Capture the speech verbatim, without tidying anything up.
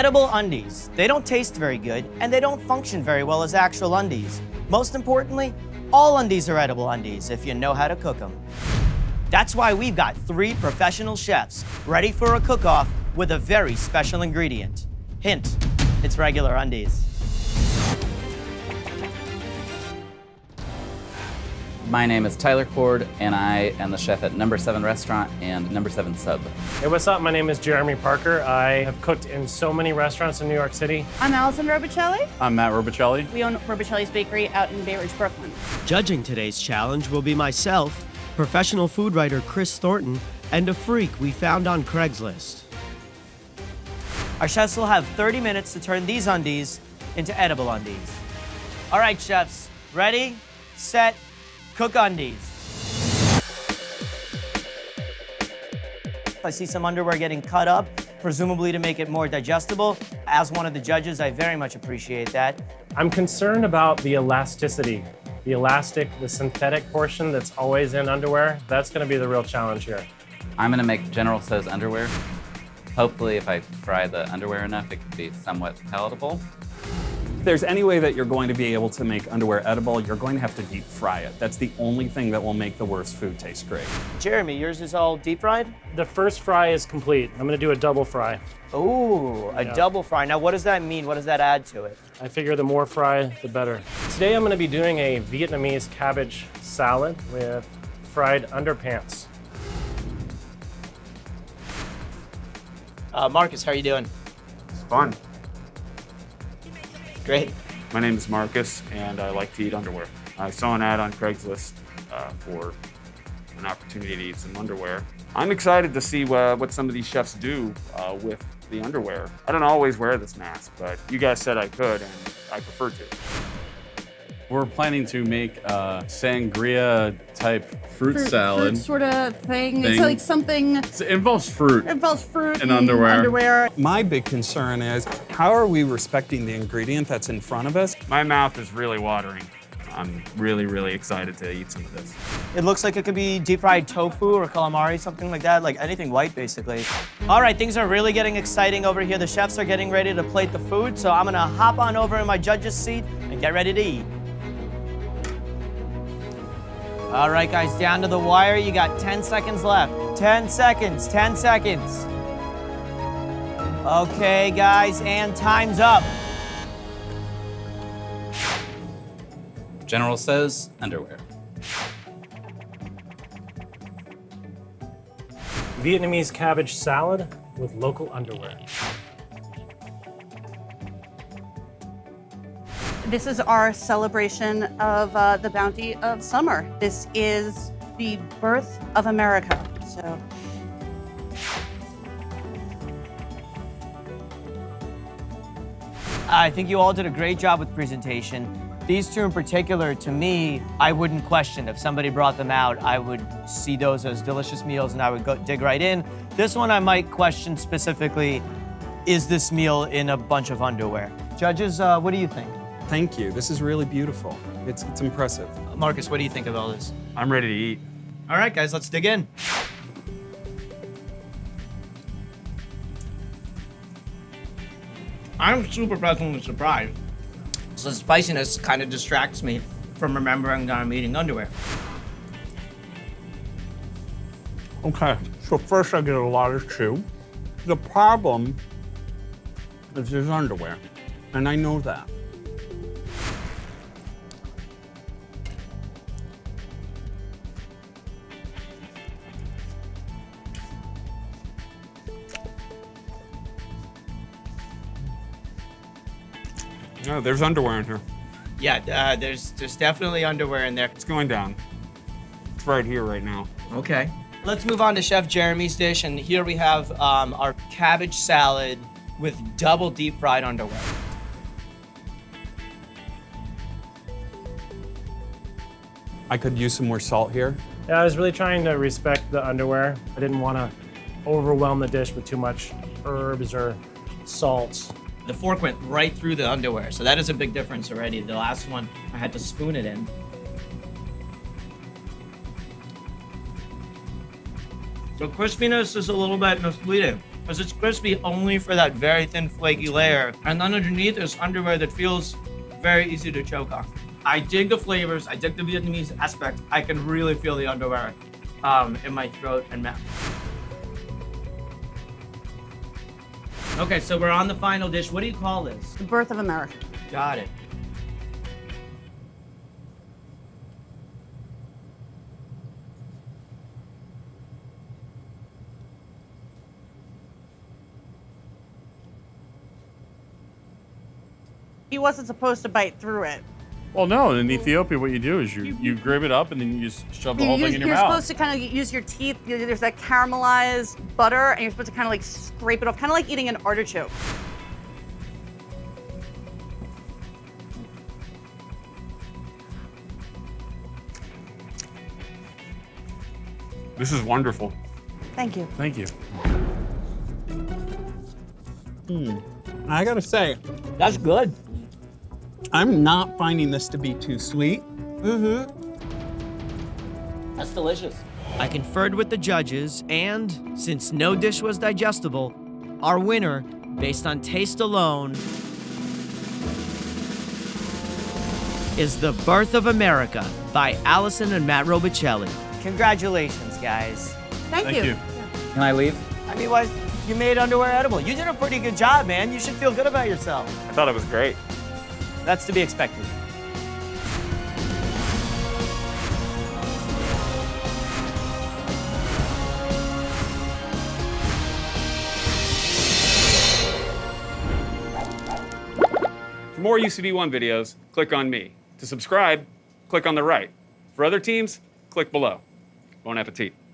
edible undies. They don't taste very good, and they don't function very well as actual undies. Most importantly, all undies are edible undies if you know how to cook them. That's why we've got three professional chefs ready for a cook-off with a very special ingredient. Hint, it's regular undies. My name is Tyler Cord, and I am the chef at Number seven Restaurant and Number seven Sub. Hey, what's up? My name is Jeremy Parker. I have cooked in so many restaurants in New York City. I'm Allison Robicelli. I'm Matt Robicelli. We own Robicelli's Bakery out in Bay Ridge, Brooklyn. Judging today's challenge will be myself, professional food writer Chris Thornton, and a freak we found on Craigslist. Our chefs will have thirty minutes to turn these undies into edible undies. All right, chefs, ready, set, cook undies. I see some underwear getting cut up, presumably to make it more digestible. As one of the judges, I very much appreciate that. I'm concerned about the elasticity, the elastic, the synthetic portion that's always in underwear. That's gonna be the real challenge here. I'm gonna make General Tso's underwear. Hopefully, if I fry the underwear enough, it could be somewhat palatable. If there's any way that you're going to be able to make underwear edible, you're going to have to deep fry it. That's the only thing that will make the worst food taste great. Jeremy, yours is all deep fried? The first fry is complete. I'm gonna do a double fry. Ooh, a yeah. double fry. Now what does that mean? What does that add to it? I figure the more fry, the better. Today I'm gonna be doing a Vietnamese cabbage salad with fried underpants. Uh, Marcus, how are you doing? It's fun. Great. My name is Marcus, and I like to eat underwear. I saw an ad on Craigslist uh, for an opportunity to eat some underwear. I'm excited to see uh, what some of these chefs do uh, with the underwear. I don't always wear this mask, but you guys said I could, and I prefer to. We're planning to make a sangria-type fruit, fruit salad. Fruit sort of thing. thing. It's like something... It involves fruit. It involves fruit and underwear. underwear. My big concern is, how are we respecting the ingredient that's in front of us? My mouth is really watering. I'm really, really excited to eat some of this. It looks like it could be deep-fried tofu or calamari, something like that, like anything white, basically. All right, things are really getting exciting over here. The chefs are getting ready to plate the food, so I'm gonna hop on over in my judge's seat and get ready to eat. All right, guys, down to the wire. You got ten seconds left. ten seconds, ten seconds. Okay, guys, and time's up. General Tso's underwear. Vietnamese cabbage salad with local underwear. This is our celebration of uh, the bounty of summer. This is the birth of America, so. I think you all did a great job with presentation. These two in particular, to me, I wouldn't question. If somebody brought them out, I would see those as delicious meals and I would go dig right in. This one I might question specifically, is this meal in a bunch of underwear? Judges, uh, what do you think? Thank you. This is really beautiful. It's, it's impressive. Marcus, what do you think of all this? I'm ready to eat. All right, guys, let's dig in. I'm super pleasantly surprised. So the spiciness kind of distracts me from remembering that I'm eating underwear. Okay, so first I get a lot of chew. The problem is there's underwear, and I know that. No, there's underwear in here. Yeah, uh, there's there's definitely underwear in there. It's going down. It's right here right now. Okay. Let's move on to Chef Jeremy's dish, and here we have um, our cabbage salad with double deep fried underwear. I could use some more salt here. Yeah, I was really trying to respect the underwear. I didn't want to overwhelm the dish with too much herbs or salts. The fork went right through the underwear, so that is a big difference already. The last one, I had to spoon it in. So crispiness is a little bit misleading. because it's crispy only for that very thin flaky layer. And underneath is underwear that feels very easy to choke on. I dig the flavors, I dig the Vietnamese aspect. I can really feel the underwear um, in my throat and mouth. Okay, so we're on the final dish. What do you call this? The birth of America. Got it. He wasn't supposed to bite through it. Well, no, in Ethiopia, what you do is you, you grab it up and then you just shove the whole you, thing in your you're mouth. You're supposed to kind of use your teeth. There's that caramelized butter, and you're supposed to kind of like scrape it off, kind of like eating an artichoke. This is wonderful. Thank you. Thank you. Mm. I gotta say, that's good. I'm not finding this to be too sweet. Mm-hmm. That's delicious. I conferred with the judges, and since no dish was digestible, our winner, based on taste alone, is The Birth of America by Allison and Matt Robicelli. Congratulations, guys. Thank, Thank you. you. Can I leave? I mean, why, you made underwear edible. You did a pretty good job, man. You should feel good about yourself. I thought it was great. That's to be expected. For more U C B one videos, click on me. To subscribe, click on the right. For other teams, click below. Bon appetit.